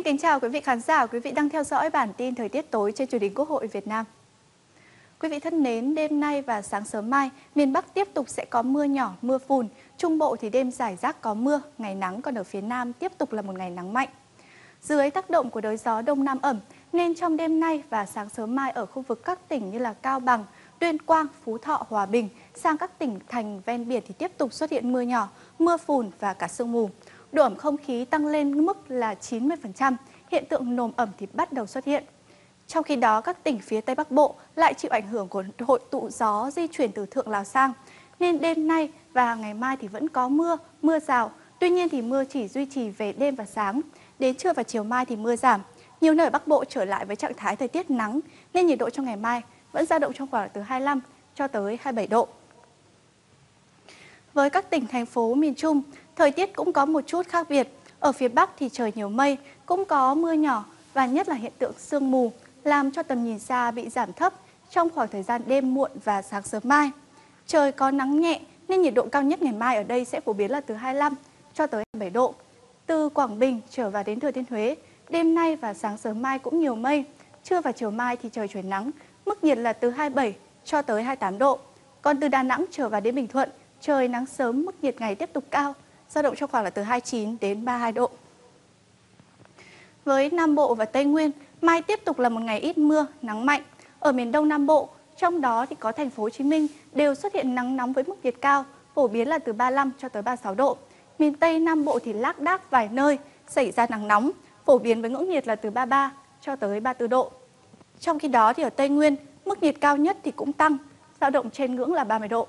Xin kính chào quý vị khán giả, quý vị đang theo dõi bản tin thời tiết tối trên Truyền hình Quốc hội Việt Nam. Quý vị thân mến, đêm nay và sáng sớm mai, miền Bắc tiếp tục sẽ có mưa nhỏ, mưa phùn. Trung Bộ thì đêm rải rác có mưa, ngày nắng, còn ở phía Nam tiếp tục là một ngày nắng mạnh. Dưới tác động của đới gió Đông Nam ẩm, nên trong đêm nay và sáng sớm mai ở khu vực các tỉnh như là Cao Bằng, Tuyên Quang, Phú Thọ, Hòa Bình, sang các tỉnh thành ven biển thì tiếp tục xuất hiện mưa nhỏ, mưa phùn và cả sương mù. Độ ẩm không khí tăng lên mức là 90%, hiện tượng nồm ẩm thì bắt đầu xuất hiện. Trong khi đó, các tỉnh phía Tây Bắc Bộ lại chịu ảnh hưởng của hội tụ gió di chuyển từ Thượng Lào sang, nên đêm nay và ngày mai thì vẫn có mưa, mưa rào. Tuy nhiên thì mưa chỉ duy trì về đêm và sáng, đến trưa và chiều mai thì mưa giảm. Nhiều nơi ở Bắc Bộ trở lại với trạng thái thời tiết nắng, nên nhiệt độ trong ngày mai vẫn dao động trong khoảng từ 25 cho tới 27 độ. Với các tỉnh, thành phố miền Trung, thời tiết cũng có một chút khác biệt. Ở phía Bắc thì trời nhiều mây, cũng có mưa nhỏ và nhất là hiện tượng sương mù, làm cho tầm nhìn xa bị giảm thấp trong khoảng thời gian đêm muộn và sáng sớm mai. Trời có nắng nhẹ nên nhiệt độ cao nhất ngày mai ở đây sẽ phổ biến là từ 25 cho tới 27 độ. Từ Quảng Bình trở vào đến Thừa Thiên Huế, đêm nay và sáng sớm mai cũng nhiều mây. Trưa và chiều mai thì trời chuyển nắng, mức nhiệt là từ 27 cho tới 28 độ. Còn từ Đà Nẵng trở vào đến Bình Thuận, trời nắng sớm, mức nhiệt ngày tiếp tục cao, dao động trong khoảng là từ 29 đến 32 độ. Với Nam Bộ và Tây Nguyên, mai tiếp tục là một ngày ít mưa, nắng mạnh. Ở miền Đông Nam Bộ, trong đó thì có thành phố Hồ Chí Minh đều xuất hiện nắng nóng với mức nhiệt cao, phổ biến là từ 35 cho tới 36 độ. Miền Tây Nam Bộ thì lác đác vài nơi xảy ra nắng nóng, phổ biến với ngưỡng nhiệt là từ 33 cho tới 34 độ. Trong khi đó thì ở Tây Nguyên, mức nhiệt cao nhất thì cũng tăng, dao động trên ngưỡng là 30 độ.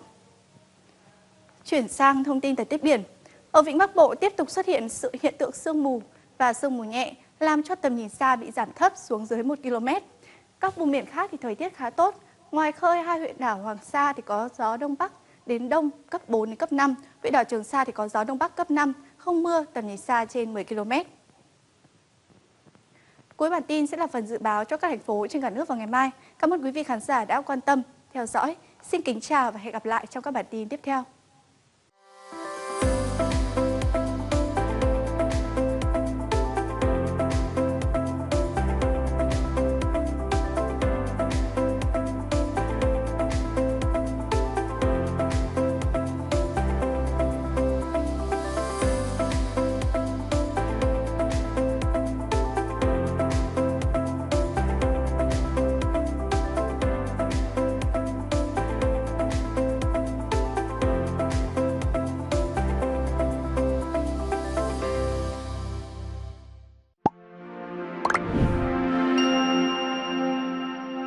Chuyển sang thông tin thời tiết biển. Ở vịnh Bắc Bộ tiếp tục xuất hiện hiện tượng sương mù và sương mù nhẹ, làm cho tầm nhìn xa bị giảm thấp xuống dưới 1 km. Các vùng biển khác thì thời tiết khá tốt. Ngoài khơi hai huyện đảo Hoàng Sa thì có gió đông bắc đến đông cấp 4 đến cấp 5, huyện đảo Trường Sa thì có gió đông bắc cấp 5, không mưa, tầm nhìn xa trên 10 km. Cuối bản tin sẽ là phần dự báo cho các thành phố trên cả nước vào ngày mai. Cảm ơn quý vị khán giả đã quan tâm theo dõi. Xin kính chào và hẹn gặp lại trong các bản tin tiếp theo.